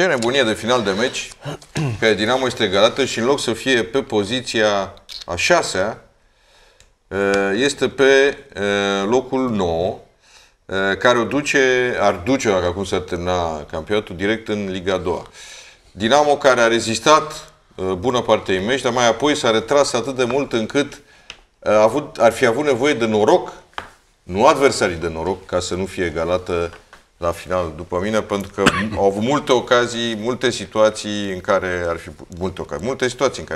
Ce nebunie de final de meci, că Dinamo este egalată și în loc să fie pe poziția a 6-a, este pe locul 9, care o duce, ar duce, dacă acum s-ar termina campionatul, direct în Liga a doua. Dinamo care a rezistat bună parte din meci, dar mai apoi s-a retras atât de mult încât ar fi avut nevoie de noroc, nu adversarii de noroc, ca să nu fie egalată la final, după mine, pentru că au avut multe ocazii, multe situații în care ar fi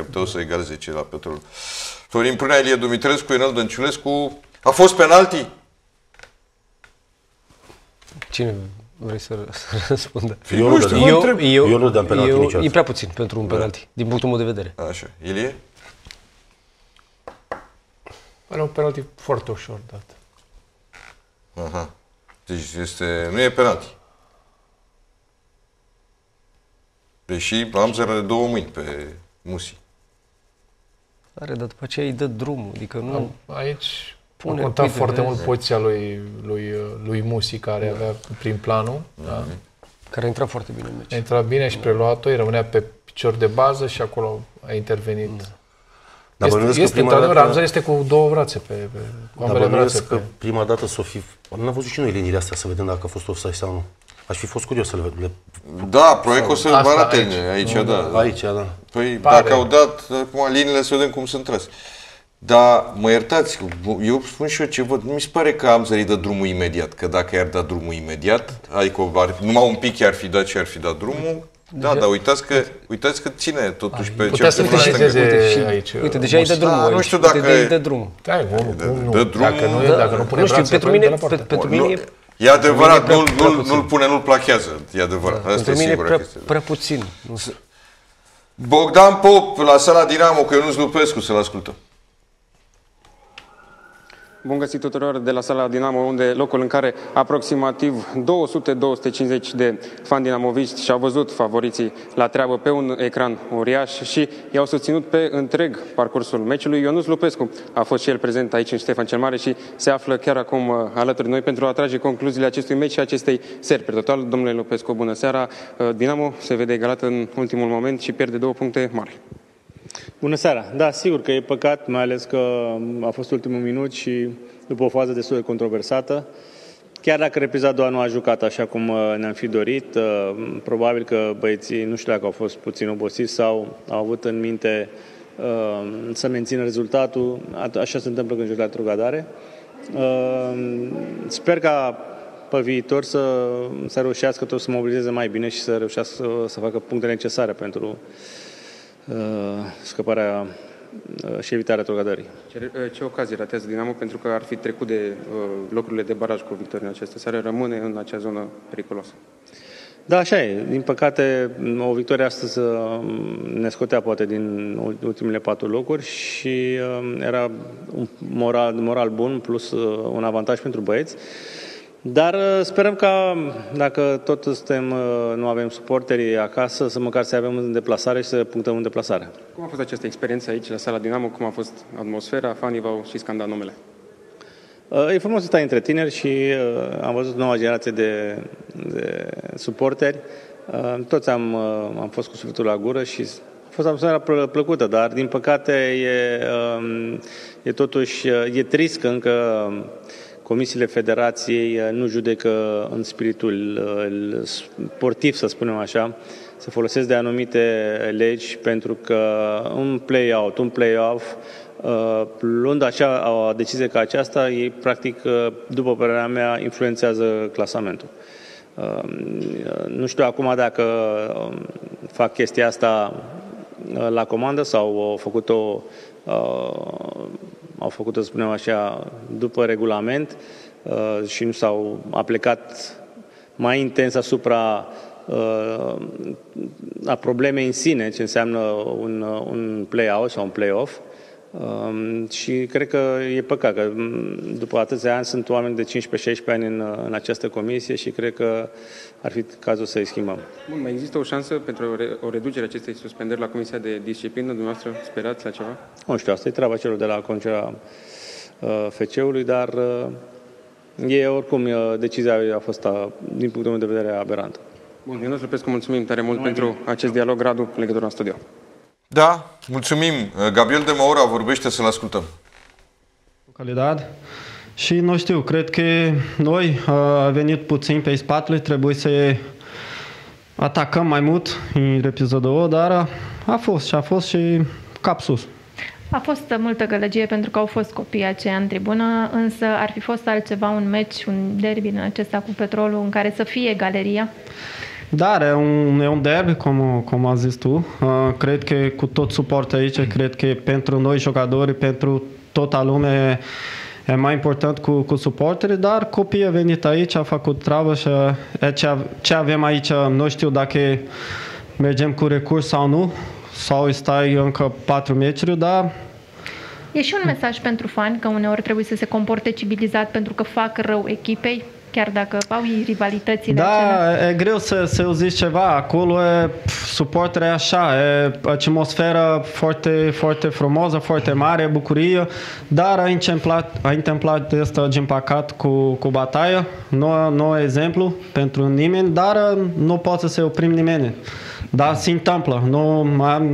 puteau să egaleze cei la Petrol. Florin Prunea, Ilie Dumitrescu, Ionel Dănciulescu. A fost penalti? Cine vrei să răspundă? Eu nu știu, eu nu dăm penalti niciodată. E prea puțin pentru un penalti, din punctul meu de vedere. Așa. Ilie? Era un penalti foarte ușor dat. Aha. Deci nu e penalti. Deși am zără de două mâini pe Musi. Are, dar după aceea îi dă drumul. Adică nu... Aici a contat foarte mult poziția lui Musi, care avea prin planul. Da? Care a intrat foarte bine în meci. A intrat bine și preluat-o, îi rămânea pe picior de bază și acolo a intervenit. Dar Ramzan este cu două brațe pe ambele brațe. Că prima dată s-o fi... N-am văzut și noi liniile astea să vedem dacă a fost offside sau nu. Aș fi fost curios să le vedem. Da, probabil că o să le baratene. Aici, da. Păi dacă au dat, acum liniile să vedem cum sunt trase. Dar mă iertați, eu spun și eu ce văd. Mi se pare că am zărit de drumul imediat. Că dacă i-ar da drumul imediat, adică numai un pic i-ar fi dat și ar fi dat drumul. Da, dar uitați că ține totuși pe ce aici. Uite, deja îi dă drumul. Nu știu dacă îi dă drumul. Dacă nu pune brațe, pentru mine e adevărat, nu-l pune, nu-l plachează. E adevărat. Asta e singura chestie. Prea puțin. Bogdan Pop la Sala Dinamo cu Ionuț Lupescu, să-l ascultăm. Bun găsit tuturor de la Sala Dinamo, unde locul în care aproximativ 200-250 de fani dinamoviști și-au văzut favoriții la treabă pe un ecran uriaș și i-au susținut pe întreg parcursul meciului. Ionuț Lupescu a fost și el prezent aici în Ștefan cel Mare și se află chiar acum alături de noi pentru a trage concluziile acestui meci și acestei seri. Pe total, domnule Lupescu, bună seara. Dinamo se vede egalată în ultimul moment și pierde 2 puncte mari. Bună seara! Da, sigur că e păcat, mai ales că a fost ultimul minut și după o fază destul de controversată. Chiar dacă repriza a doua nu a jucat așa cum ne-am fi dorit, probabil că băieții, nu știu dacă au fost puțin obosiți sau au avut în minte să mențină rezultatul. Așa se întâmplă când joci la trăgadare. Sper ca pe viitor să reușească tot să mobilizeze mai bine și să reușească să facă punctele necesare pentru scăparea și evitarea trăgadării. Ce ocazie ratează Dinamo, pentru că ar fi trecut de locurile de baraj cu victorii în această seară, rămâne în acea zonă periculoasă? Da, așa e. Din păcate, o victorie astăzi ne scotea poate din ultimele 4 locuri și era un moral bun plus un avantaj pentru băieți. Dar sperăm că, dacă tot suntem, nu avem suporterii acasă, să măcar să avem în deplasare și să punctăm în deplasare. Cum a fost această experiență aici, la Sala Dinamo? Cum a fost atmosfera? Fanii v-au și scandat numele. E frumos să stai între tineri și am văzut noua generație de suporteri. Toți am fost cu sufletul la gură și a fost atmosfera plăcută, dar din păcate e totuși e trist că încă comisiile federației nu judecă în spiritul sportiv, să spunem așa, se folosesc de anumite legi pentru că un play-out, un play-off, luând o decizie ca aceasta, ei practic, după părerea mea, influențează clasamentul. Nu știu acum dacă fac chestia asta la comandă sau au făcut-o să spunem așa, după regulament și nu s-au aplicat mai intens asupra a problemei în sine, ce înseamnă un play-out sau un play-off. Și cred că e păcat că după atâția ani sunt oameni de 15-16 ani în această comisie și cred că ar fi cazul să-i schimbăm. Bun, mai există o șansă pentru o reducere acestei suspendări la Comisia de Disciplină? Dumneavoastră sperați la ceva? Nu știu, asta e treaba celor de la conducerea FC-ului, dar oricum decizia a fost, din punctul meu de vedere, aberantă. Bun, Ionuț Lupescu, mulțumim tare mult pentru acest dialog. Radu, legătura în studio. Da, mulțumim. Gabriel de Maura vorbește, să-l ascultăm. Localidad. Și nu știu, cred că noi a venit puțin pe spatele, trebuie să atacăm mai mult în episodul, dar a fost și cap sus. A fost multă gălăgie pentru că au fost copiii aceia în tribună, însă ar fi fost altceva un meci, un derby în acesta cu Petrolul în care să fie galeria? Dar e un derby, cum a zis tu. Cred că cu tot suportul aici, cred că pentru noi jucători, pentru toată lumea e mai important cu suporterii, dar copiii au venit aici, au făcut treabă și ce avem aici, nu știu dacă mergem cu recurs sau nu, sau stai încă 4 meciuri, dar... E și un mesaj pentru fani că uneori trebuie să se comporte civilizat pentru că fac rău echipei, chiar dacă au rivalitățile. Da, acelea. E greu să zici ceva, acolo suporterea așa, e atmosferă foarte, foarte frumoasă, foarte mare, bucurie, dar a întâmplat asta, din păcat, cu bataia, nu e exemplu pentru nimeni, dar nu poate să se oprim nimeni. Dar se întâmplă,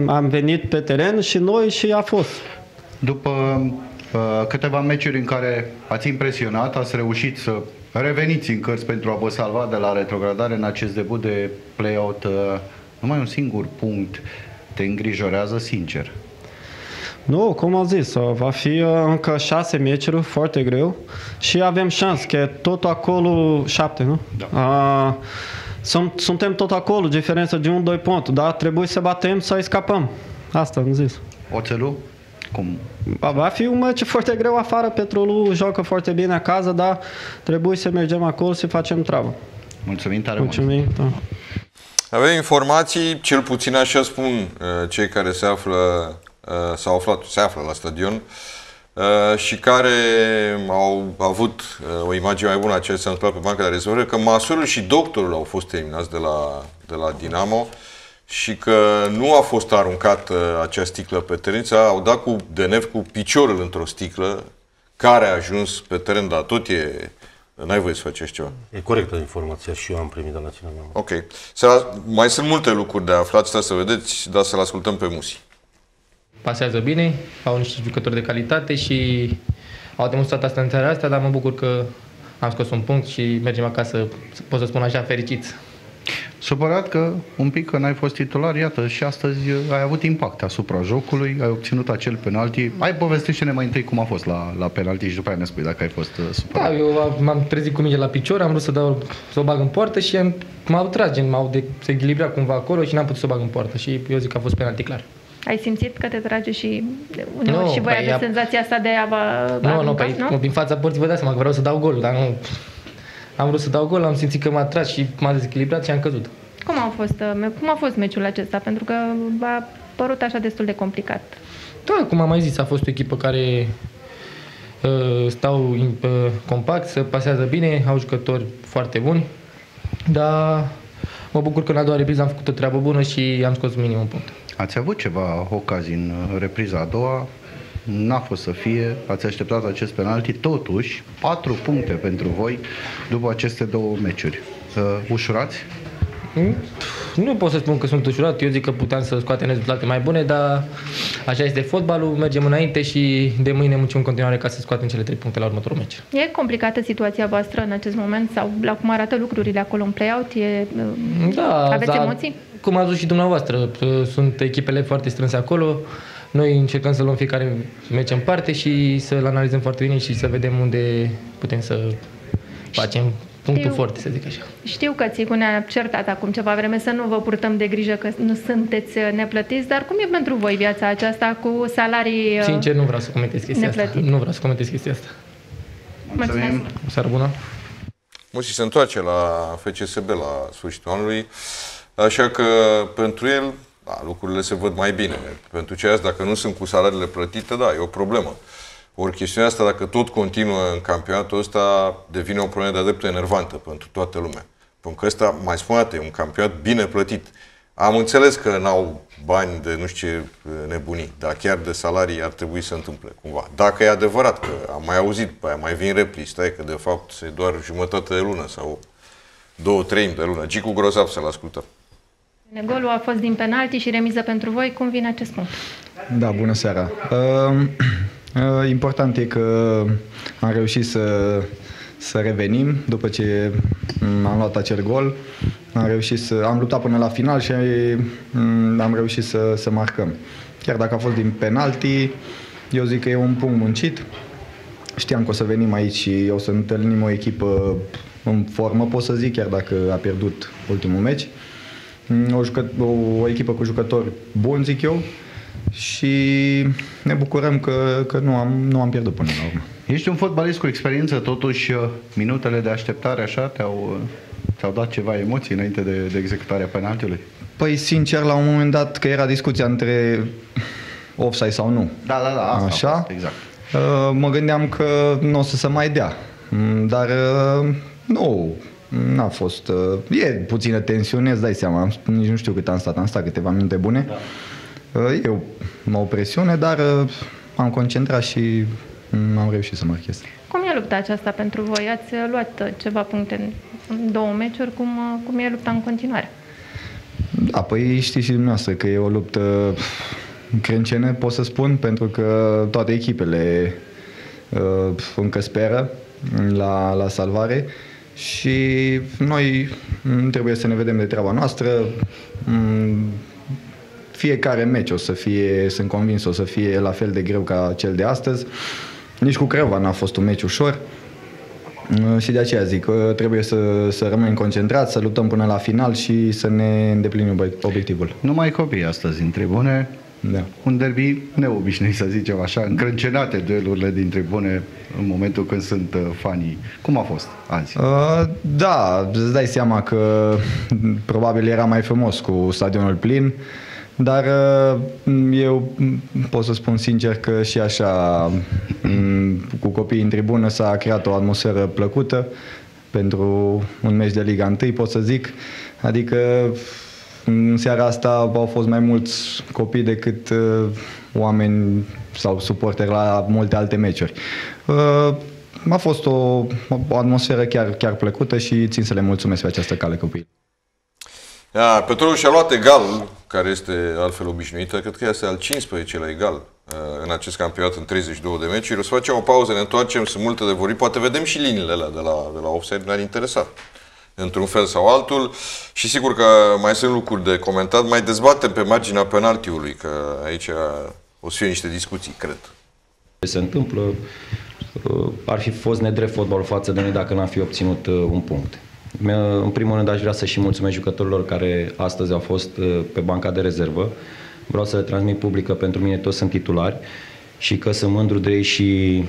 am venit pe teren și noi și a fost. După câteva meciuri în care ați impresionat, ați reușit să reveniți în cărți pentru a vă salva de la retrogradare în acest debut de play-out. Numai un singur punct te îngrijorează sincer. Nu, cum am zis, va fi încă 6 meciuri, foarte greu, și avem șans, că tot acolo 7, nu? Da. Suntem tot acolo, diferența de 1-2 puncte, dar trebuie să batem, să scăpăm. Asta am zis. Oțelul? Cum? Va fi un meci foarte greu afară, Petrolul joacă foarte bine acasă, dar trebuie să mergem acolo și facem treabă. Mulțumim tare mult! Mulțumim! Da. Avem informații, cel puțin așa spun cei care se află, se află la stadion și care au avut o imagine mai bună a ceea ce s-a întâmplat pe banca de rezervă, că Masurul și Doctorul au fost eliminați de la Dinamo și că nu a fost aruncată acea sticlă pe teren, au dat cu DNF cu piciorul într-o sticlă care a ajuns pe teren, dar tot e... N-ai voie să faci așa ceva. E corectă informația și eu am primit de la tine. Ok. Mai sunt multe lucruri de aflat, stai să vedeți, dar să-l ascultăm pe Musi. Pasează bine, au niște jucători de calitate și au demonstrat asta în țara asta, dar mă bucur că am scos un punct și mergem acasă, pot să spun așa, fericit. Supărat că un pic că n-ai fost titular, iată, și astăzi ai avut impact asupra jocului, ai obținut acel penalti. Hai, povestește-ne mai întâi cum a fost la penalti și după aia ne spui dacă ai fost supărat. Da, eu m-am trezit cu mingea la picior, am vrut să o bag în poartă și m-au tras, se echilibra cumva acolo și n-am putut să o bag în poartă și eu zic că a fost penalti clar. Ai simțit că te trage și uneori și voi aveți senzația asta de a vă arunca, nu? Din fața porții vă dați seama că vreau să dau gol, dar nu... Am vrut să dau gol, am simțit că m-a tras și m-a dezechilibrat și am căzut. Cum a fost meciul acesta? Pentru că a părut așa destul de complicat. Da, cum am mai zis, a fost o echipă care stau compact, se pasează bine, au jucători foarte buni, dar mă bucur că în a doua repriză am făcut o treabă bună și am scos minim un punct. Ați avut ceva ocazii în repriza a doua? N-a fost să fie, ați așteptat acest penalti, totuși 4 puncte pentru voi după aceste 2 meciuri. Ușurați? Nu pot să spun că sunt ușurat, eu zic că puteam să scoatem rezultate mai bune, dar așa este fotbalul, mergem înainte și de mâine muncim în continuare ca să scoatem cele 3 puncte la următorul meci. E complicată situația voastră în acest moment sau la cum arată lucrurile acolo în play-out? Aveți emoții? Cum ați zis și dumneavoastră, sunt echipele foarte strânse acolo. Noi încercăm să luăm fiecare meci în parte și să-l analizăm foarte bine și să vedem unde putem să facem punctul forte, să zic așa. Știu că Țicu ne-a certat acum ceva vreme să nu vă purtăm de grijă că nu sunteți neplătiți, dar cum e pentru voi viața aceasta cu salarii? Sincer, nu vreau să comentez chestia asta. Nu vreau să comentez chestia asta. Mulțumim! O seară bună! Musi se întoarce la FCSB la sfârșitul anului, așa că pentru el lucrurile se văd mai bine. Pentru ceilalți, dacă nu sunt cu salariile plătite, da, e o problemă. Ori chestiunea asta, dacă tot continuă în campionatul ăsta, devine o problemă de-a dreptul enervantă pentru toată lumea. Pentru că ăsta, mai spun atât, e un campionat bine plătit. Am înțeles că n-au bani de nu știu ce nebunii, dar chiar de salarii ar trebui să întâmple cumva. Dacă e adevărat, că am mai auzit, mai vin replici, stai că de fapt e doar jumătate de lună sau 2/3 de lună. Gicu Grozav, să-l ascultăm. Golul a fost din penalti și remiză pentru voi. Cum vine acest punct? Da, bună seara. Important e că am reușit să revenim după ce am luat acel gol. Am luptat până la final și am reușit să marcăm. Chiar dacă a fost din penalti, eu zic că e un punct muncit. Știam că o să venim aici și o să întâlnim o echipă în formă, pot să zic, chiar dacă a pierdut ultimul meci. O echipă cu jucători buni, zic eu, și ne bucurăm că nu am pierdut până la urmă. Ești un fotbalist cu experiență, totuși minutele de așteptare așa te-au dat ceva emoții înainte de executarea penaltiului? Păi sincer, la un moment dat, că era discuția între offside sau nu. Da, asta așa. Fost, exact. Mă gândeam că nu o să se mai dea, dar nu. N-a fost. E puțină tensiune, îți dai seama. Nici nu știu cât am stat câteva minute bune. Da. E o presiune, dar am concentrat și am reușit să marchez. Cum e lupta aceasta pentru voi? Ați luat ceva puncte în 2 meciuri. Cum e lupta în continuare? Da, păi știți și dumneavoastră că e o luptă crâncenă, pot să spun, pentru că toate echipele încă speră la salvare. Și noi trebuie să ne vedem de treaba noastră. Fiecare meci o să fie, sunt convins, o să fie la fel de greu ca cel de astăzi. Nici cu Craiova n-a fost un meci ușor. Și de aceea zic că trebuie să rămânem concentrați, să luptăm până la final și să ne îndeplinim obiectivul. Numai copii astăzi în tribune. Da. Un derby neobișnuit, să zicem așa, încrâncenate duelurile din tribune în momentul când sunt fanii. Cum a fost azi? Da, îți dai seama că probabil era mai frumos cu stadionul plin, dar eu pot să spun sincer că și așa, cu copiii în tribună, s-a creat o atmosferă plăcută pentru un meci de Liga 1, pot să zic. Adică în seara asta au fost mai mulți copii decât oameni sau suporteri la multe alte meciuri. A fost o atmosferă chiar plăcută și țin să le mulțumesc pe această cale copiii. Petrolul și-a luat egal, care este altfel obișnuită, cred că este al 15 la egal în acest campionat în 32 de meciuri. O să facem o pauză, ne întoarcem, sunt multe de vorbit, poate vedem și liniile alea de la offside, ne-ar interesa într-un fel sau altul, și sigur că mai sunt lucruri de comentat. Mai dezbatem pe marginea penaltiului, că aici o să fie niște discuții, cred. Ce se întâmplă? Ar fi fost nedrept fotbalul față de noi dacă n-am fi obținut un punct. În primul rând aș vrea să și mulțumesc jucătorilor care astăzi au fost pe banca de rezervă. Vreau să le transmit public că pentru mine toți sunt titulari și că sunt mândru de ei și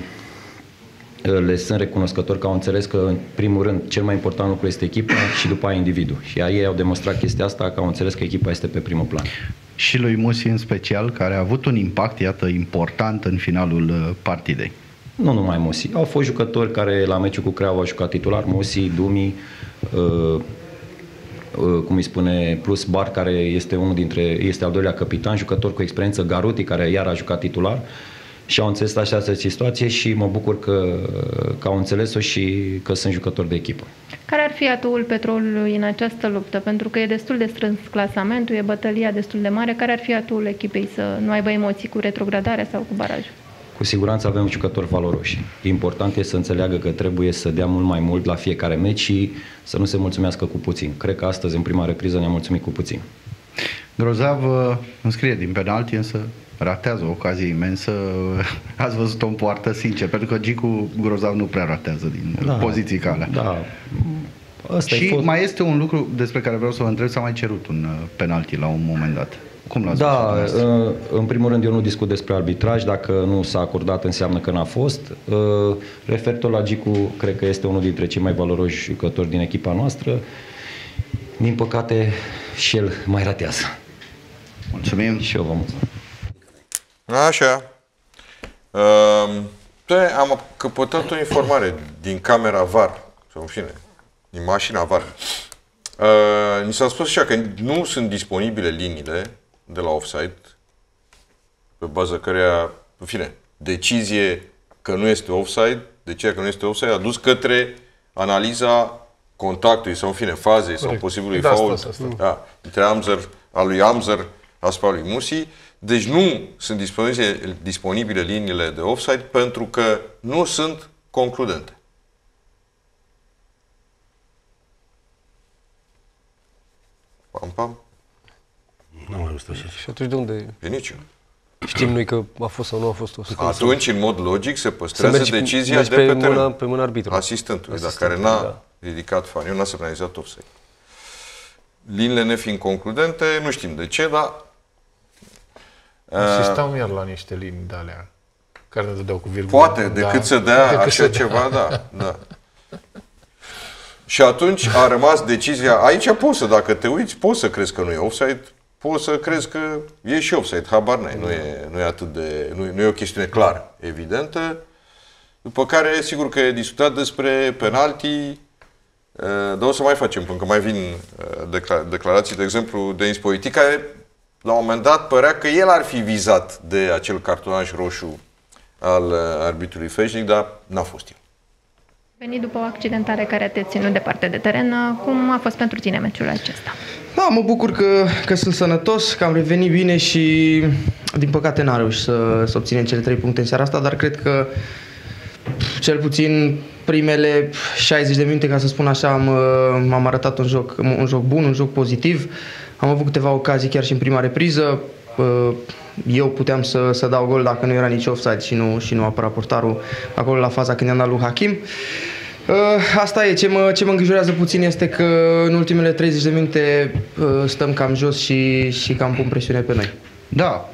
le sunt recunoscător că au înțeles că, în primul rând, cel mai important lucru este echipa și după aia individul. Și ei au demonstrat chestia asta, că au înțeles că echipa este pe primul plan. Și lui Musi în special, care a avut un impact, iată, important în finalul partidei. Nu numai Musi. Au fost jucători care la meciul cu Craiova au jucat titular, Musi, Dumi, cum îi spune, plus Bar, care este este al doilea capitan, jucător cu experiență, Garuti, care iar a jucat titular. Și au înțeles această situație și mă bucur că au înțeles-o și că sunt jucători de echipă. Care ar fi atuul Petrolului în această luptă? Pentru că e destul de strâns clasamentul, e bătălia destul de mare. Care ar fi atuul echipei să nu aibă emoții cu retrogradarea sau cu barajul? Cu siguranță avem jucători valoroși. Important e să înțeleagă că trebuie să dea mult mai mult la fiecare meci și să nu se mulțumească cu puțin. Cred că astăzi, în prima repriză, ne-am mulțumit cu puțin. Grozav înscrie din penalti, însă ratează o ocazie imensă. Ați văzut-o în poartă, sincer, pentru că Gicu Grozav nu prea ratează din poziții ca alea. Da. Și mai este un lucru despre care vreau să vă întreb, s-a mai cerut un penalti la un moment dat. Cum l-ați văzut? Da, în primul rând eu nu discut despre arbitraj, dacă nu s-a acordat înseamnă că n-a fost. Referitor la Gicu, cred că este unul dintre cei mai valoroși jucători din echipa noastră. Din păcate și el mai ratează. Mulțumim. Și eu vă mulțumesc. Așa. Am căpătat o informare din camera VAR, sau în fine, din mașina VAR. Ni s-a spus așa că nu sunt disponibile liniile de la offside, pe baza căreia, în fine, decizie că nu este offside, a dus către analiza contactului sau, în fine, fazei sau posibilului faul al lui Amzer asupra lui Musi. Deci nu sunt disponibile liniile de offside pentru că nu sunt concludente. Pam, pam. Nu mai auzit așa. Și atunci de unde e? Pe niciun. Știm noi că a fost sau nu a fost offside. Atunci, în mod logic, se păstrează decizia de pe teren. Pe mâna arbitrului. Asistentului, dar care n-a ridicat faniul, n-a semnalizat offside. Liniile nefiind concludente, nu știm de ce, dar... Asistam iar la niște linii de alea, care ne dădeau cu virgulă. Poate, decât să dea așa ceva, da. Și atunci a rămas decizia, aici poți să, dacă te uiți, poți să crezi că nu e offside, poți să crezi că e și offside, habar n-ai, nu e o chestiune clară, evidentă. După care, sigur că e discutat despre penalti, dar o să mai facem, pentru că mai vin declarații, de exemplu, de Inspiriti, care la un moment dat părea că el ar fi vizat de acel cartonaș roșu al arbitrului Feșnic, dar n-a fost el. Venit după o accidentare care te-a ținut departe de teren, cum a fost pentru tine meciul acesta? Da, mă bucur că sunt sănătos, că am revenit bine și din păcate n-am reușit să obținem cele 3 puncte în seara asta, dar cred că cel puțin primele 60 de minute, ca să spun așa, m-am arătat un joc bun, un joc pozitiv. Am avut câteva ocazii chiar și în prima repriză. Eu puteam să dau gol dacă nu era nici offside și nu apăra portarul acolo la faza când i-am dat lui Hakim. Asta e, ce mă îngrijorează puțin este că în ultimele 30 de minute stăm cam jos și cam pun presiune pe noi. Da,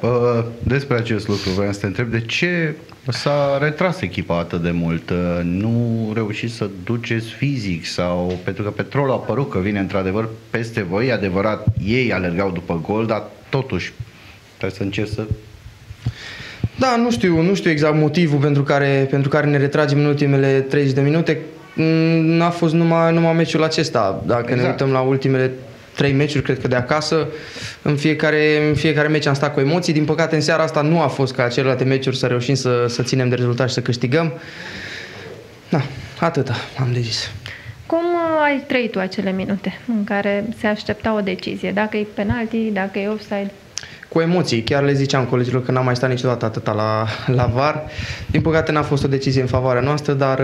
despre acest lucru vreau să te întreb, de ce s-a retras echipa atât de mult? Nu reușiți să duceți fizic sau... Pentru că Petrolul a părut că vine într-adevăr peste voi, e adevărat, ei alergau după gol, dar totuși trebuie să încerci să... Da, nu știu exact motivul pentru care ne retragem în ultimele 30 de minute. N-a fost numai meciul acesta. Dacă ne uităm la ultimele 3 meciuri, cred că de acasă, în fiecare meci am stat cu emoții. Din păcate, în seara asta nu a fost ca celelalte meciuri să reușim să ținem de rezultat și să câștigăm. Da, atâta am de zis. Cum ai trăit tu acele minute în care se aștepta o decizie? Dacă e penalti, dacă e offside? Cu emoții. Chiar le ziceam colegilor că n-am mai stat niciodată atâta la VAR. Din păcate n-a fost o decizie în favoarea noastră, dar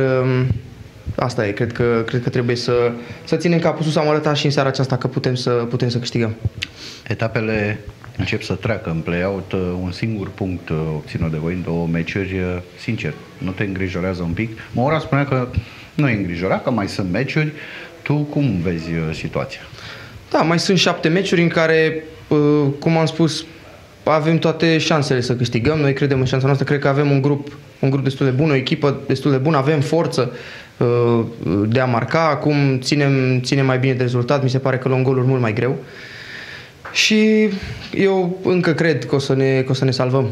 asta e. Cred că trebuie să ținem capul sus. Am arătat și în seara aceasta că putem să câștigăm. Etapele încep să treacă în play-out. Un singur punct obținut de voi în 2 meciuri. Sincer, nu te îngrijorează un pic? Moura spunea că nu e îngrijorat, că mai sunt meciuri. Tu cum vezi situația? Da, mai sunt 7 meciuri în care, cum am spus, avem toate șansele să câștigăm. Noi credem în șansa noastră, cred că avem un grup destul de bun, o echipă destul de bună, avem forță de a marca. Acum ținem mai bine de rezultat, mi se pare că luăm goluri mult mai greu și eu încă cred că o să ne salvăm.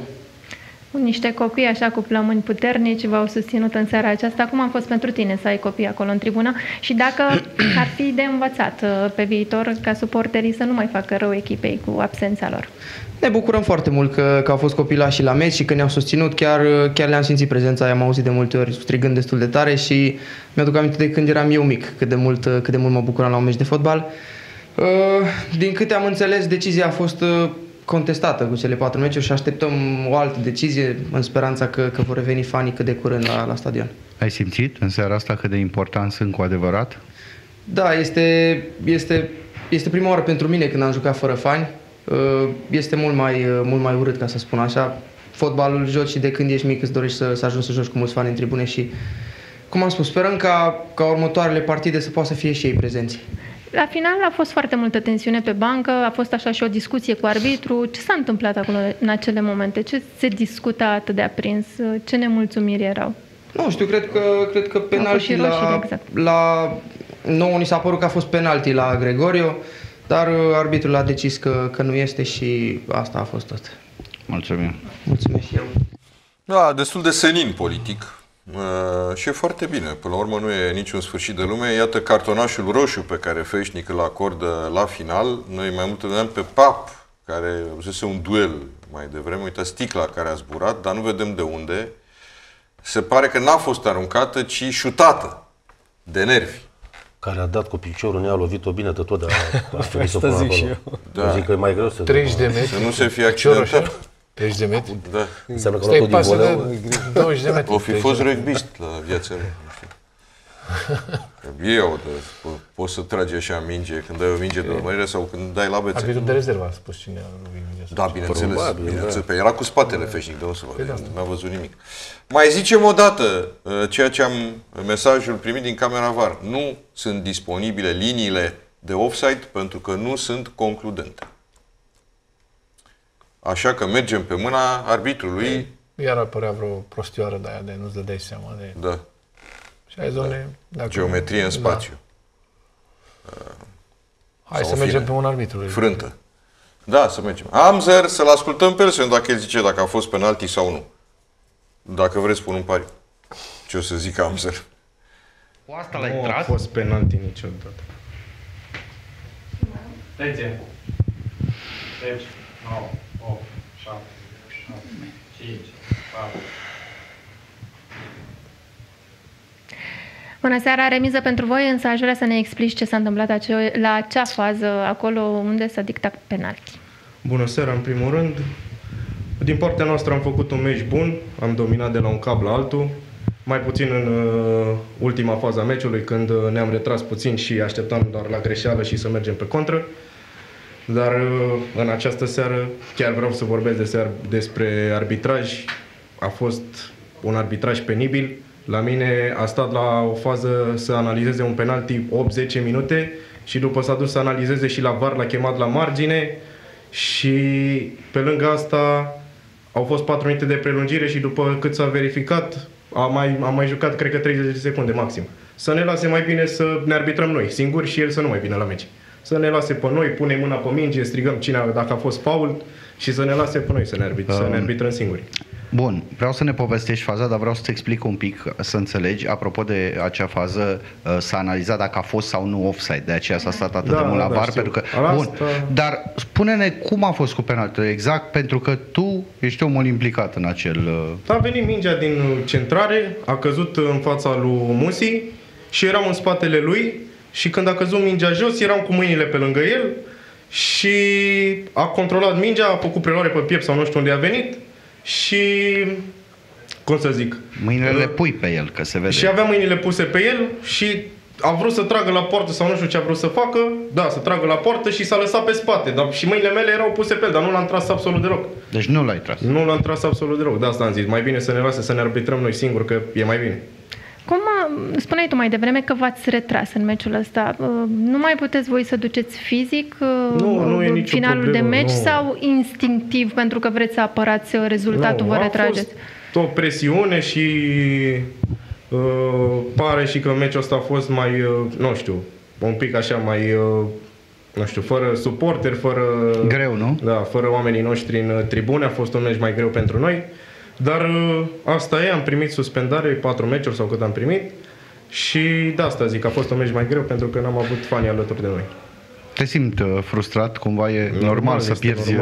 Niște copii așa cu plămâni puternici v-au susținut în seara aceasta. Cum a fost pentru tine să ai copii acolo în tribună și dacă ar fi de învățat pe viitor ca suporterii să nu mai facă rău echipei cu absența lor? Ne bucurăm foarte mult că au fost copilașii la meci și că ne-au susținut. Chiar le-am simțit prezența, i-am auzit de multe ori strigând destul de tare și mi-aduc aminte de când eram eu mic, cât de mult mă bucuram la un meci de fotbal. Din câte am înțeles, decizia a fost contestată cu cele 4 meciuri și așteptăm o altă decizie în speranța că vor reveni fanii cât de curând la stadion. Ai simțit în seara asta cât de important sunt cu adevărat? Da, este prima oară pentru mine când am jucat fără fani. Este mult mai urât, ca să spun așa. Fotbalul joci și de când ești mic îți dorești să ajungi să joci cu mulți fani în tribune și, cum am spus, sperăm ca următoarele partide să poată să fie și ei prezenți. La final a fost foarte multă tensiune pe bancă, a fost așa și o discuție cu arbitru. Ce s-a întâmplat acolo în acele momente? Ce se discuta atât de aprins? Ce nemulțumiri erau? Nu știu, cred că penalti la... Nouă ni s-a părut că a fost penalti la Gregorio, dar arbitrul a decis că nu este și asta a fost tot. Mulțumim. Mulțumesc și eu. Da, destul de senin politic. Și e foarte bine. Până la urmă nu e niciun sfârșit de lume. Iată cartonașul roșu pe care Feșnic îl acordă la final. Noi mai mult vedem pe Pap, care fusese un duel mai devreme. Uita sticla care a zburat, dar nu vedem de unde. Se pare că n-a fost aruncată, ci șutată de nervi. care a dat cu piciorul, ne-a lovit-o bine, tot a trebuit să o pun acolo. Da. Zic că e mai greu să... 30 de metri. Să nu se fie accidentat. 30 de metri? Da. Înseamnă că l-a tot din 20 de metri. O fi fost rugbist la viața mea. Ei audă, poți să tragi așa minge, când dai o minge de urmărire sau când dai la bețe. Arbitru de rezervă a spus cine a lovit mingea. Da, bineînțeles. Era cu spatele feșnic, de o să văd, n-a văzut nimic. Mai zicem o dată ceea ce am, mesajul primit din camera VAR. Nu sunt disponibile liniile de offside pentru că nu sunt concludente. Așa că mergem pe mâna arbitrului. Iar apărea vreo prostioară de aia de nu-ți dădeai seama de... Da. Și ai zone... Da. Geometrie în spațiu. Da. Hai să mergem pe un arbitru. Frântă. Da, să mergem. Amzer, să-l ascultăm pe el, dacă el zice dacă a fost penalti sau nu. Dacă vreți, spun un pariu. Ce o să zic Amzer? Cu asta l-ai tras? Nu a fost penalti niciodată. Atenție! 10, 9, 8, 7, 5, 4... Bună seara, remiză pentru voi, însă aș vrea să ne explici ce s-a întâmplat la acea fază, acolo unde s-a dictat penalti. Bună seara, în primul rând. Din partea noastră am făcut un meci bun, am dominat de la un cap la altul, mai puțin în ultima fază a meciului, când ne-am retras puțin și așteptam doar la greșeală și să mergem pe contră. Dar în această seară, chiar vreau să vorbesc despre arbitraj. A fost un arbitraj penibil. La mine a stat la o fază să analizeze un penalti 8-10 minute și după s-a dus să analizeze și la VAR, l-a chemat la margine și pe lângă asta au fost 4 minute de prelungire și după cât s-a verificat a mai jucat cred că 30 de secunde maxim. Să ne lase mai bine să ne arbitrăm noi singuri și el să nu mai vină la meci. Să ne lase pe noi, punem mâna pe minge, strigăm cine dacă a fost faul și să ne lase pe noi să ne arbitrăm singuri. Bun, vreau să ne povestești faza, dar vreau să-ți explic un pic, să înțelegi. Apropo de acea fază, s-a analizat dacă a fost sau nu offside, de aceea s-a stat atât de mult la VAR. Pentru că... Bun, dar spune-ne cum a fost cu penaltiul exact, pentru că tu ești omul implicat în acel... A venit mingea din centrare, a căzut în fața lui Musi și eram în spatele lui și când a căzut mingea jos, eram cu mâinile pe lângă el și a controlat mingea, a făcut preluare pe piept sau nu știu unde a venit. Și, cum să zic, mâinile le pui pe el, că se vede. Și avea mâinile puse pe el și a vrut să tragă la poartă sau nu știu ce a vrut să facă. Da, să tragă la poartă și s-a lăsat pe spate, dar și mâinile mele erau puse pe el, dar nu l-am tras absolut deloc. Deci nu l-ai tras? Nu l-am tras absolut deloc, de asta am zis, mai bine să ne lase să ne arbitrăm noi singuri, că e mai bine. Cum spuneai tu mai devreme că v-ați retras în meciul ăsta, nu mai puteți voi să duceți fizic în finalul de meci sau instinctiv pentru că vreți să apărați rezultatul, vă retrageți? A fost o presiune și pare și că meciul ăsta a fost mai, nu știu, un pic așa mai, nu știu, fără suporteri, fără... Greu, nu? Da, fără oamenii noștri în tribune, a fost un meci mai greu pentru noi. Dar asta e, am primit suspendare, 4 meciuri sau cât am primit și de asta zic, a fost un meci mai greu pentru că n-am avut fani alături de noi. Te simți frustrat, cumva e normal să pierzi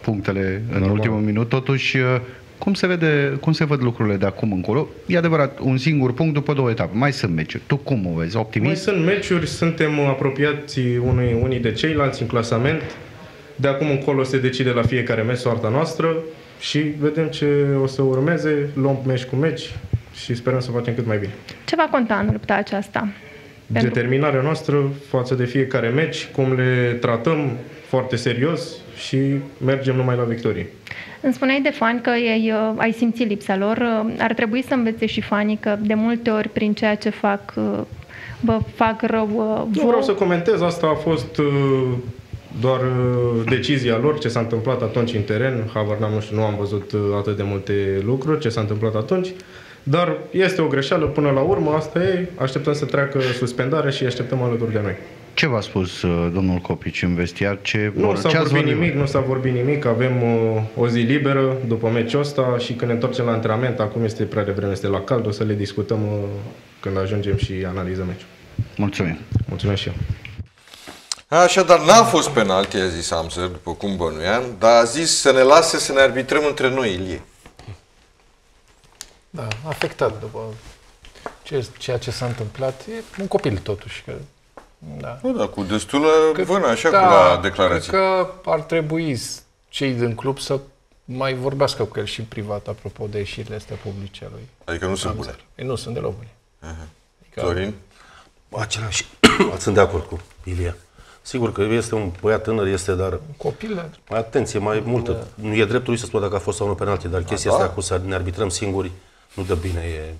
punctele în ultimul minut, totuși cum se văd lucrurile de acum încolo? E adevărat, un singur punct după 2 etape, mai sunt meciuri, tu cum o vezi, optimist? Mai sunt meciuri, suntem apropiați unii de ceilalți în clasament, de acum încolo se decide la fiecare meci soarta noastră. Și vedem ce o să urmeze, luăm meci cu meci și sperăm să facem cât mai bine. Ce va conta în lupta aceasta? Determinarea noastră față de fiecare meci, cum le tratăm foarte serios și mergem numai la victorie. Îmi spuneai de fani că ei, ai simțit lipsa lor. Ar trebui să învețe și fanii că de multe ori prin ceea ce fac vă fac rău. Nu vreau să comentez, asta a fost... doar decizia lor, ce s-a întâmplat atunci în teren, habar n-am, nu știu, nu am văzut atât de multe lucruri, ce s-a întâmplat atunci, dar este o greșeală până la urmă, asta e, așteptăm să treacă suspendarea și așteptăm alături de noi. Ce v-a spus domnul Copici în vestiar? Nu s-a vorbit nimic, avem o zi liberă după meciul ăsta și când ne întoarcem la antrenament, acum este prea devreme, este la cald, o să le discutăm când ajungem și analizăm meciul. Mulțumim! Mulțumesc și eu! Așadar, n-a fost penalti, a zis Amzer, după cum bănuiam, dar a zis să ne lase să ne arbitrăm între noi, Ilie. Da, afectat după ceea ce s-a întâmplat. E un copil, totuși. Că, da. Nu, dar cu destulă vână, așa, da, cu la declarații. Că ar trebui cei din club să mai vorbească cu el și în privat, apropo de ieșirile astea publice lui. Adică nu sunt bune. Nu sunt deloc bune. Adică, Florin? Același. Sunt de acord cu Ilie. Sigur că este un băiat tânăr, este, dar... Copil, mai atenție, mai multă. Nu e dreptul lui să spună dacă a fost sau nu penalti, dar chestia asta cu să ne arbitrăm singuri nu dă bine, e...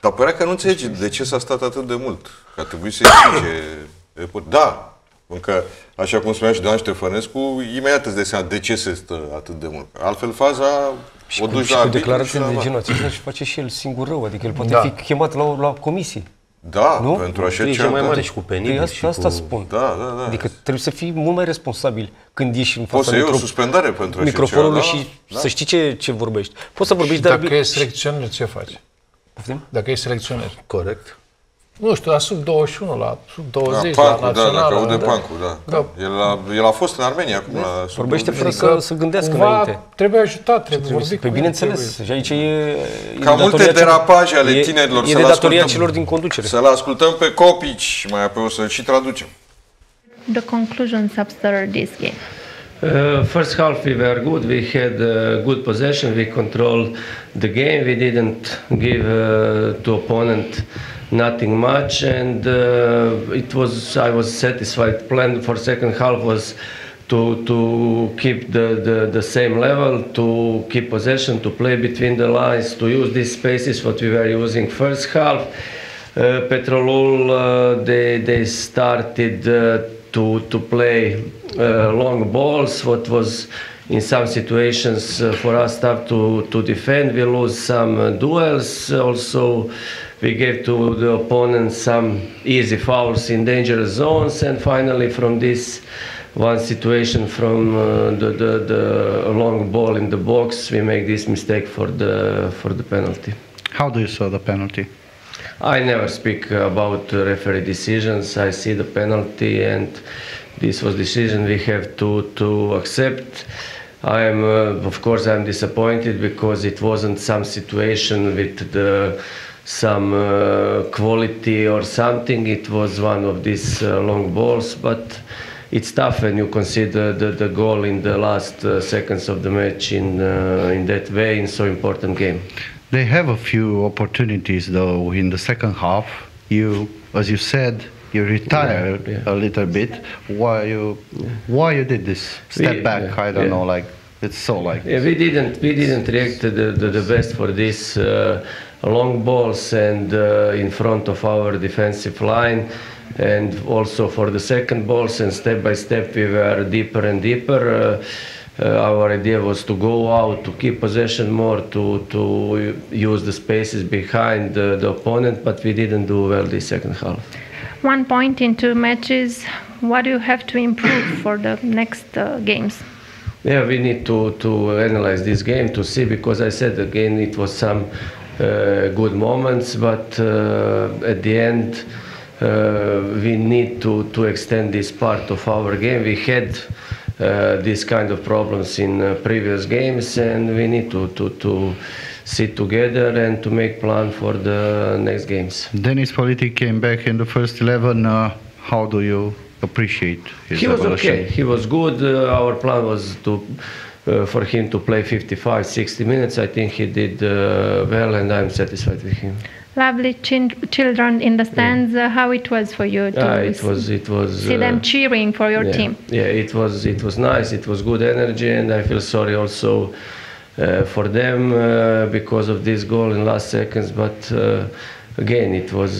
Dar părea că nu înțelege de ce s-a stat atât de mult. Că a trebuit să-i explice. Da! Încă, așa cum spunea și Dan Ștefănescu, imediat îți dai seama de ce se stă atât de mult. Altfel faza și o duci la arbitru și la arbitru. Și cu declarațiile de genul acesta și face și el singur rău. Adică el poate fi chemat la comisie. Da, nu? Pentru așa ceva. Mai mare și cu penile. Asta spun. Da, da, da. Adică trebuie să fii mult mai responsabil când ieși în fața microfonului. Poți să iei o suspendare pentru așa ceva. Microfonul și să știi ce vorbești. Poți să vorbești de arbitru. Dacă ești selecționer, ce faci? Dacă ești selecționer. Corect. Nu știu, la sub 21, la sub 20, la națională. Da, dacă Pancu, da. El a fost în Armenia acum, la sub 20. Vorbește fără să gândească înainte. Trebuie ajutat, trebuie vorbit. Păi bineînțeles, și aici e... Ca multe derapaje ale tinerilor. E de datoria celor din conducere. Să-l ascultăm pe Copici, mai apoi o să-l și traducem. The conclusions after this game. First half we were good. We had good possession. We controlled the game. We didn't give to opponent nothing much, and it was. I was satisfied. Plan for second half was to keep the same level, to keep possession, to play between the lines, to use these spaces what we were using first half. Petrolul they started to play long balls, what was in some situations for us tough to defend. We lose some duels. Also, we gave to the opponents some easy fouls in dangerous zones. And finally, from this one situation, from the long ball in the box, we make this mistake for the penalty. How do you saw the penalty? I never speak about referee decisions. I see the penalty, and this was decision we have to accept. I am, of course, I'm disappointed because it wasn't some situation with some quality or something. It was one of these long balls, but it's tough when you consider the goal in the last seconds of the match in that way in so important game. They have a few opportunities though in the second half. You, as you said, you retire a little bit. Why you did this step back? I don't know. Like it's so like. Yeah, we didn't react the best for these long balls and in front of our defensive line, and also for the second balls. And step by step we were deeper and deeper. Our idea was to go out, to keep possession more, to use the spaces behind the opponent, but we didn't do well the second half. 1 point in 2 matches. What do you have to improve for the next games? Yeah, we need to analyze this game to see, because I said again it was some good moments, but at the end we need to extend this part of our game. We had these kind of problems in previous games, and we need to sit together and to make plan for the next games. Denis Politic came back in the first 11. How do you appreciate his evolution? He was okay. He was good. Our plan was for him to play 55, 60 minutes. I think he did well, and I'm satisfied with him. Lovely children in the stands. How it was for you to it was see them cheering for your team? Yeah, it was nice. It was good energy, and I feel sorry also for them because of this goal in last seconds, but again it was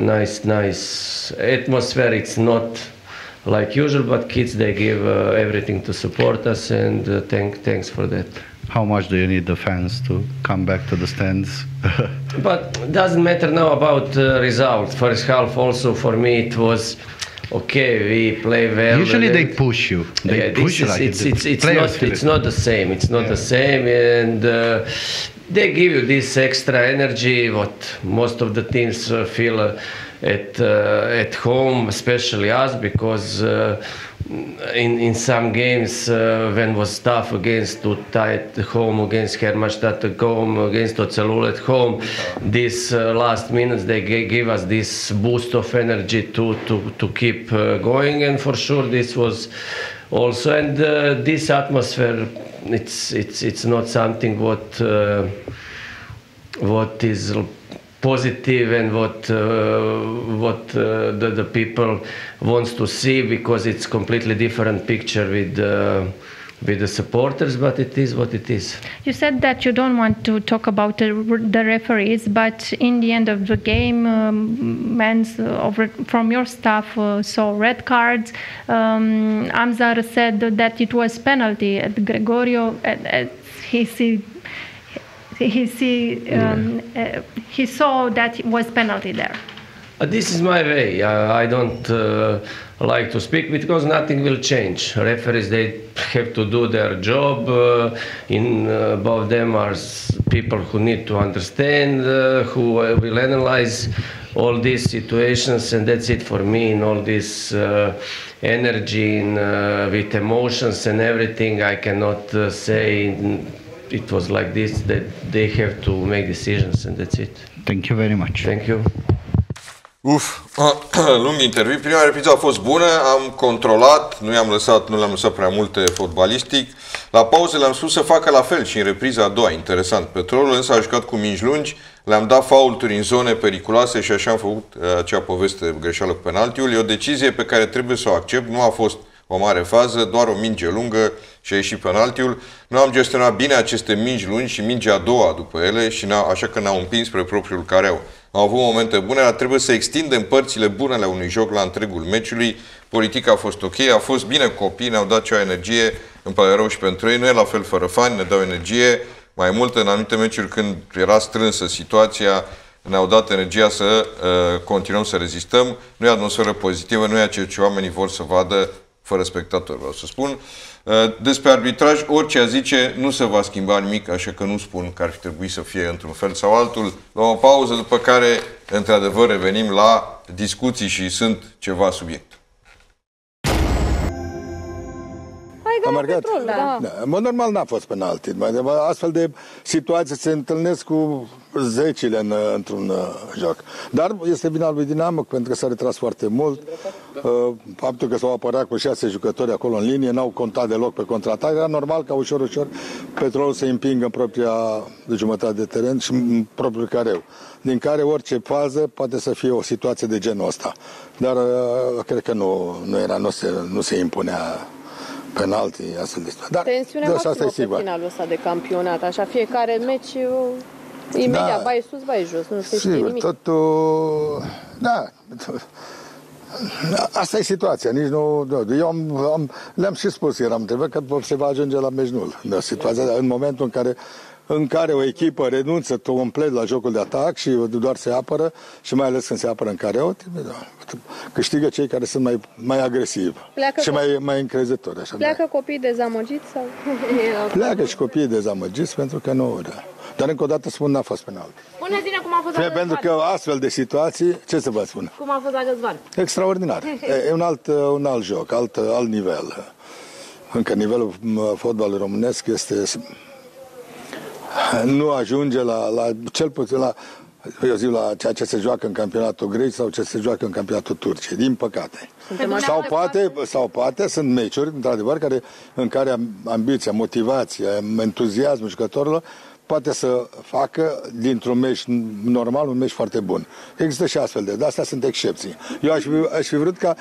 nice atmosphere. It's not like usual, but kids, they give everything to support us, and thanks for that. How much do you need the fans to come back to the stands? But it doesn't matter now about result. First half also for me it was okay, we play well. Usually they push you. They push you. It's not the same. It's not the same, and they give you this extra energy what most of the teams feel at home, especially us, because in some games when was tough against Tite at home, against Hermannstadt at home, against Ocelul at home, these last minutes they give us this boost of energy to keep going, and for sure this was also, and this atmosphere, it's not something what is positive and what the people wants to see, because it's completely different picture with the supporters, but it is what it is. You said that you don't want to talk about the referees, but in the end of the game, men from your staff saw red cards. Amzar said that it was penalty at Gregorio, and he saw that it was penalty there. This is my way. I don't like to speak because nothing will change. Referees, they have to do their job. Above them are people who need to understand, who will analyze all these situations, and that's it for me. In all this energy, with emotions and everything, I cannot say it was like this, that they have to make decisions, and that's it. Thank you very much. Thank you. Uf, lung interviu. Prima repriză a fost bună, am controlat, nu le-am lăsat prea multe fotbalistic. La pauză le-am spus să facă la fel și în repriza a doua. Interesant, Petrolul însă a jucat cu mingi lungi, le-am dat faulturi în zone periculoase și așa am făcut acea poveste, greșeală cu penaltiul. E o decizie pe care trebuie să o accept, nu a fost o mare fază, doar o minge lungă și a ieșit penaltiul. Nu am gestionat bine aceste mingi lungi și mingea a doua după ele, și așa că ne-au împins spre propriul careu. Au avut momente bune, dar trebuie să extindem părțile bune ale unui joc la întregul meciului. Politica a fost ok, a fost bine, copiii ne-au dat cea energie, îmi pare rău și pentru ei, nu e la fel fără fani, ne dau energie mai multă. În anumite meciuri, când era strânsă situația, ne-au dat energia să continuăm să rezistăm. Nu e atmosferă pozitivă, nu e ceea ce oamenii vor să vadă fără spectatori, vreau să spun. Despre arbitraj, orice a zice, nu se va schimba nimic, așa că nu spun că ar fi trebuit să fie într-un fel sau altul. Luăm o pauză, după care, într-adevăr, revenim la discuții și sunt ceva subiect. A marcat? Da. Da. Mă, normal n-a fost penalti. Astfel de situații se întâlnesc cu zecile într-un joc. Dar este vina lui Dinamo, pentru că s-a retras foarte mult. Faptul că s-au apărat cu 6 jucători acolo în linie, n-au contat deloc pe contraatac. Era normal ca ușor, ușor Petrolul să împingă în propria jumătate de teren și în propriul careu, din care orice fază poate să fie o situație de genul ăsta. Dar cred că nu se impunea penalti, astfel de situații. Dar tensiunea maximă pe finalul ăsta de campionat, așa, fiecare meci, imediat, da, bai sus, bai jos, nu se știe nimic. Totul, da, asta e situația, nici nu, eu le-am și spus, eram întrebat că se va ajunge la mejnul, situația, în momentul în care o echipă renunță complet la jocul de atac și doar se apără, și mai ales când se apără în careu, câștigă cei care sunt mai agresivi și mai încrezători. Așa, pleacă copiii dezamăgiți? Sau? Pleacă și copiii dezamăgiți, pentru că nu, da. Dar încă o dată spun, n-a fost penalti. Bună ziua, cum a fost la Găzvan? Pentru că astfel de situații, ce să vă spun? Cum a fost la Găzvan? Extraordinar. E un alt joc, alt nivel. Încă nivelul fotbalului românesc este... Nu ajunge la cel puțin la, eu zic, la ceea ce se joacă în campionatul grec sau ce se joacă în campionatul Turciei, din păcate. Sau poate sunt meciuri, într-adevăr, în care ambiția, motivația, entuziasmul jucătorilor poate să facă dintr-un meci normal un meci foarte bun. Există și astfel de astea sunt excepții. Eu aș fi vrut ca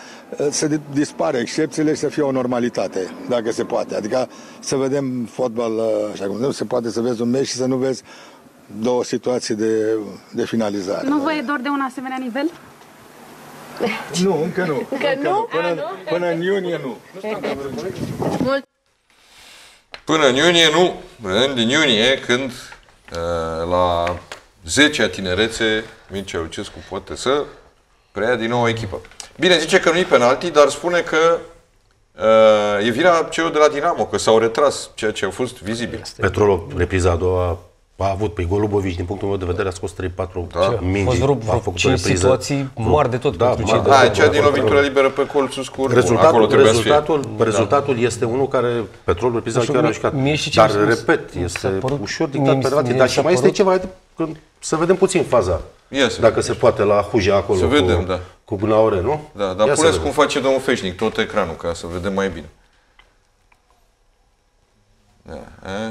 să dispară excepțiile și să fie o normalitate, dacă se poate. Adică să vedem fotbal așa cum nu se poate să vezi un meci și să nu vezi două situații de finalizare. Nu vă e dor de un asemenea nivel? Nu, încă nu. Până în iunie nu. Până în iunie, nu. Din iunie, când la 10-a tinerețe, Mircea Lucescu poate să preia din nou o echipă. Bine, zice că nu-i penalti, dar spune că e vina celor de la Dinamo, că s-au retras, ceea ce a fost vizibil. Petrolul, repriza a doua, A avut, păi Golubovici, din punctul meu de vedere, a scos 3-4 mingi. A făcut situații mari de tot. Da, cea din lovitura liberă pe colțul scurt. Rezultatul este unul care Petrolul Pisa chiar a jucat. Dar, repet, este ușor dictat pe relație. Dar și mai este ceva, să vedem puțin faza. Dacă se poate la Huja acolo. Să vedem, da. Cu Bunaore, nu? Da, dar puneți cum face domnul Feșnic, tot ecranul, ca să vedem mai bine.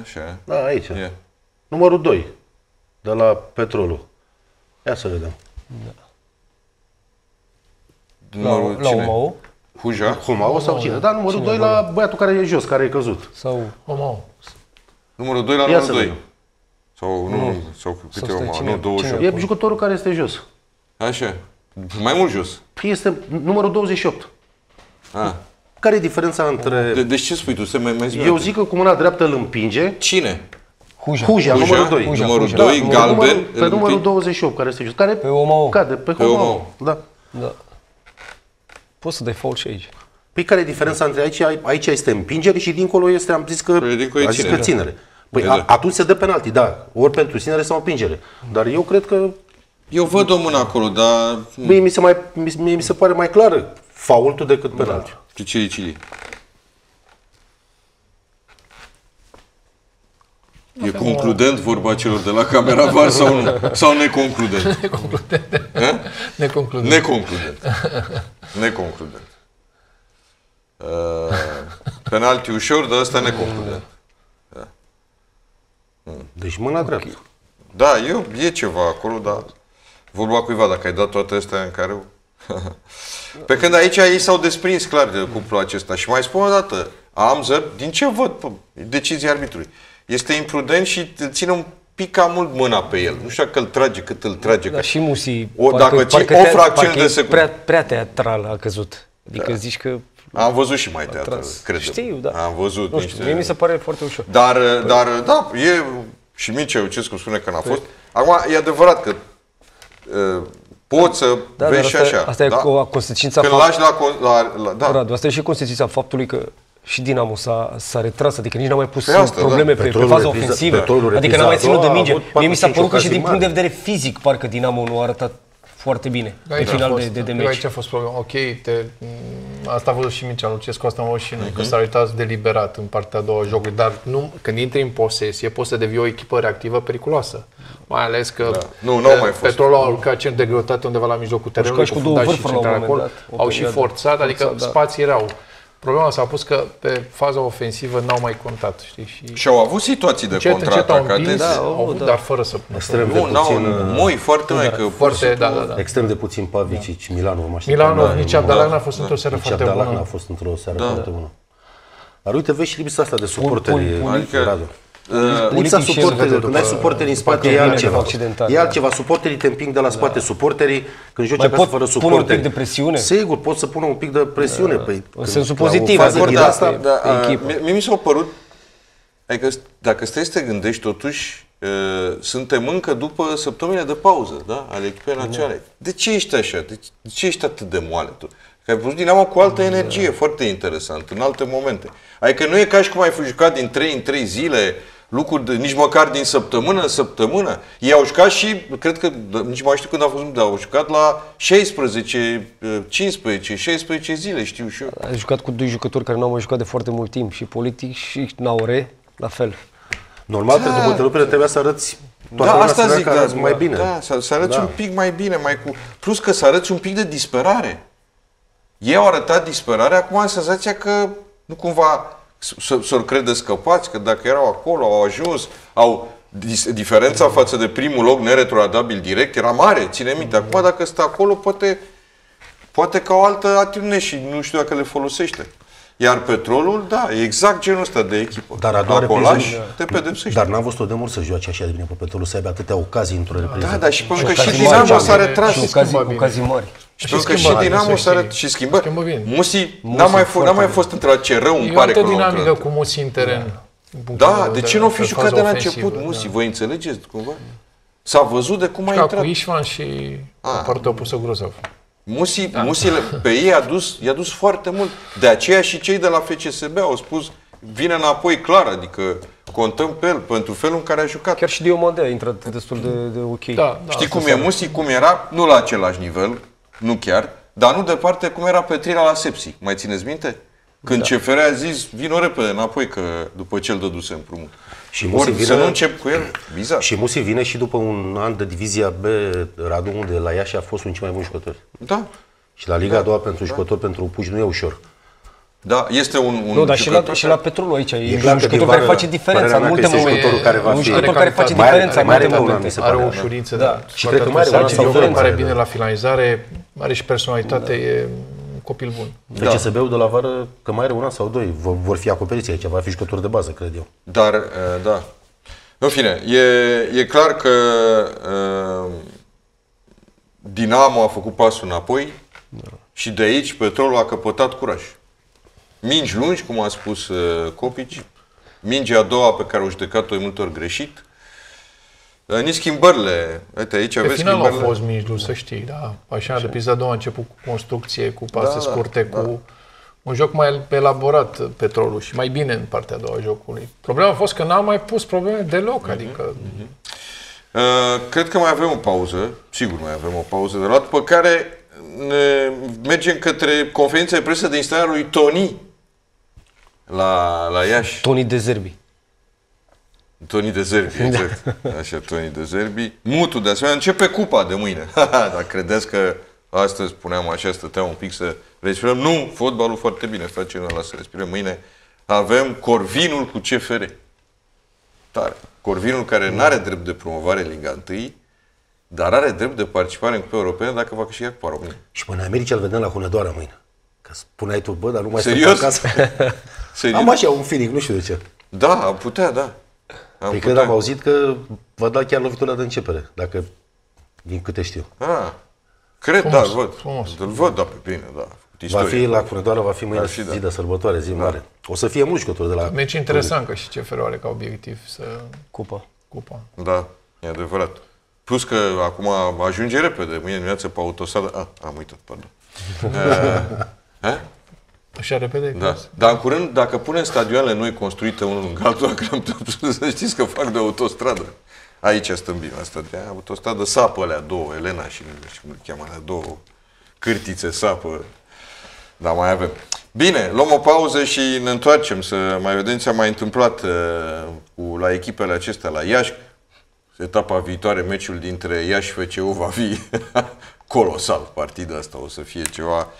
Așa. Da, aici. Numărul 2, de la Petrolul. Ia să vedem. La Omao? Huja? Omao sau cine? Da, numărul 2 la băiatul care e jos, care e căzut. Sau Omao. Numărul 2 la numărul 2. Sau nu, sau câte Omao, nu 28. E jucătorul care este jos. Așa, mai mult jos. Este numărul 28. Care e diferența între... Deci ce spui tu? Eu zic că cu mâna dreaptă îl împinge. Cine? Huja, numărul 2. Numărul 2, galben. Pe numărul 28, care este jos. Care cade pe Omao. Poți să dai fault și aici. Păi care e diferența între aici? Aici este împingere și dincolo este, am zis că ținere. Păi atunci se dă penalti, da. Ori pentru ținere sau împingere. Dar eu cred că... Eu văd o mână acolo, dar... Mie mi se pare mai clară faultul decât penalti. Cili. E concludent vorba celor de la camera VAR sau nu? Sau neconcludent? Neconcludent. Penalti ușor, dar ăsta neconcludent. Deci mâna dreaptă. Da, e ceva acolo, dar vorba cuiva, dacă ai dat toate astea în careu. Pe când aici ei s-au desprins clar de cuplul acesta. Și mai spun o dată, Amzer, din ce văd decizia arbitrului? Este imprudent și ține un pic cam mult mâna pe el. Nu știu dacă îl trage, cât îl trage. Dar și Musi, o fracțiune de secundă. Prea teatral a căzut. Adică zici că... Am văzut și mai teatral, cred. Știu, da. Am văzut. Nu știu, mie mi se pare foarte ușor. Dar, da, e... Și Mircea Lucescu spune că n-a fost. Acum, e adevărat că... Poți să vezi și așa. Asta e consecința faptului. Asta e și consecința faptului că și Dinamo s-a retras, adică nici n-a mai pus probleme pe faza ofensivă. Adică n-a mai ținut de minge. Mie mi s-a părut că și din punct de vedere fizic, parcă Dinamo nu a arătat foarte bine pe final de meci. Aici a fost problema. Ok, asta a văzut și Mircea Lucescu, asta am văzut și noi, că s-a retras deliberat în partea a doua jocului. Dar când intri în posesie, poți să devii o echipă reactivă periculoasă. Mai ales că Petrolul a urcat centru de greutate undeva la mijlocul terenului, cu două vârfuri acolo, au și forțat, adică spații erau. Problema s-a pus că pe faza ofensivă n-au mai contat, știi? Și au avut situații de contraatac, dar fără să pună. Nu, extrem de puțin Pavicic, Milanul, nici Abdalan n-a fost într-o seară foarte bună. Dar uite, vezi și lipsa asta de suporteri, Radu. Lipsa suporterilor, când ai suporterii în spate, e altceva. Suporterii te împing de la spate, suporterii când joci acasă fără suporteri. Pune un pic de presiune? Sigur, pot să pună un pic de presiune. În sensul pozitiv. Mi s-a părut, dacă stai să te gândești, totuși, suntem încă după săptămâna de pauză ale echipei naționale. De ce ești așa? De ce ești atât de moale tu? Că ai văzut Dinamo cu altă energie, foarte interesant, în alte momente. Adică nu e ca și cum ai jucat din 3 în 3 zile, lucruri, nici măcar din săptămână în săptămână. Ei au jucat și, cred că, nici mai știu când a fost, dar au jucat la 16, 15, 16 zile, știu și eu. Ai jucat cu doi jucători care n-au mai jucat de foarte mult timp, și Politic și Naure, la fel. Normal, pentru întrerupere trebuia să arăți toată asta zic, mai bine. Da, să arăți un pic mai bine, plus că să arăți un pic de disperare. Ei au arătat disperare, acum am senzația că nu cumva s-or crede scăpați, că dacă erau acolo, au ajuns, diferența față de primul loc neretrogradabil direct era mare, ține minte. Acum dacă stă acolo, poate că o altă atitudine și nu știu dacă le folosește. Iar Petrolul, da, e exact genul ăsta de echipă. Dar a doua repriză, te pedepsește. Dar n-am văzut-o de mult să joace așa de bine pe Petrolul, să aibă atâtea ocazii într-o repriză. Da, dar și pentru că și Dinamo s-a retras. Și ocazii mari. Și pentru că și Dinamo s-a retras. Și schimbă. Musi n-a mai fost între ce rău, îmi pare că nu. E o dinamică cu Musi în teren. Da, de ce nu fi jucat de la început, Musi? Vă înțelegeți cumva? S-a văzut de cum a intrat. Ca cu Ișvan și partea opusă Grozov. Musi pe ei i-a dus foarte mult. De aceea și cei de la FCSB au spus, vine înapoi clar, adică Contăm pe el pentru felul în care a jucat. Chiar și Diomandé a intrat destul de ok. Da, da, știi cum e? Musi cum era, nu la același nivel, nu chiar, dar nu departe cum era Petrina la Sepsi. Mai țineți minte? Când da. CFR a zis, vino repede înapoi, că după ce îl dăduse împrumut. Și ori vine, să nu încep cu el, bizar. Și Musi vine și după un an de divizia B, Radu, unde la Iași a fost un cel mai bun jucător. Da. Și la Liga da. A doua pentru jucător, da. Pentru Puci, nu e ușor. Da, este un nu, dar și la Petrolul aici e clar un jucător care face diferența. Multe jucătorul care va fi. Care face diferența. Mai are o ușurință, da. Și cred că mai are bine la finalizare, are și personalitate, e copil bun. De da. Ce să beau de la vară, că mai are una sau doi, vor fi acoperiți aici, va fi jucători de bază, cred eu. Dar, da. În fine, e clar că Dinamo a făcut pasul înapoi da. Și de aici Petrolul a căpătat curaj. Mingi lungi, cum a spus Copici, mingi a doua pe care o judecat-o de multe ori greșit. Nici schimbările. Uite, aici pe aveți final au fost mingi lungi, să știi, da. Așa, de pizza a doua a început cu construcție, cu pase da, scurte, da. Cu un joc mai elaborat Petrolul și mai bine în partea a doua a jocului. Problema a fost că n-am mai pus probleme deloc, adică... Cred că mai avem o pauză, sigur mai avem o pauză de luat, după care ne mergem către conferința de presă de instalarea lui Toni la Iași. Toni de Zerbi. Toni de Zerbi, exact. Da. Așa, Toni de Zerbi. Mutul, de asemenea, începe cupa de mâine. Dacă credeți că astăzi spuneam așa, stăteam un pic să respirăm. Nu, fotbalul foarte bine, facem la să respirăm. Mâine avem Corvinul cu CFR. Tare. Corvinul care nu are drept de promovare Liga 1, dar are drept de participare în Cupa Europeană dacă va câștiga Cupa România. Și până în America îl vedem la Hunedoara mâine. Că spuneai tu, bă, dar nu mai sunt acasă. Serios? Am așa un feeling, nu știu de ce. Da, am putea, da. Păi cred am auzit că va da chiar lovitura de începere, dacă din câte știu. Ah, cred, da, îl văd. Îl văd, da, pe bine, da. Va fi la Hunedoara, va fi mâine zi de sărbătoare, zi mare. O să fie mulți jucători de la... Deci interesant că și CFR-ul are ca obiectiv să... Cupa. Da, e adevărat. Plus că acum ajunge repede, mâine dimineață pe autostradă. Am uitat, pardon. Așa repede? Da. Dar în curând, dacă punem stadioanele noi construite unul lângă altul, să știți că fac de autostradă. Aici stăm bine, asta de autostradă, sapă alea două, Elena și cum îl cheamă, alea două cârtițe, sapă. Dar mai avem. Bine, luăm o pauză și ne întoarcem să mai vedem ce s-a mai întâmplat la echipele acestea, la Iași. Etapa viitoare, meciul dintre Iași și FCU va fi colosal. Partida asta o să fie ceva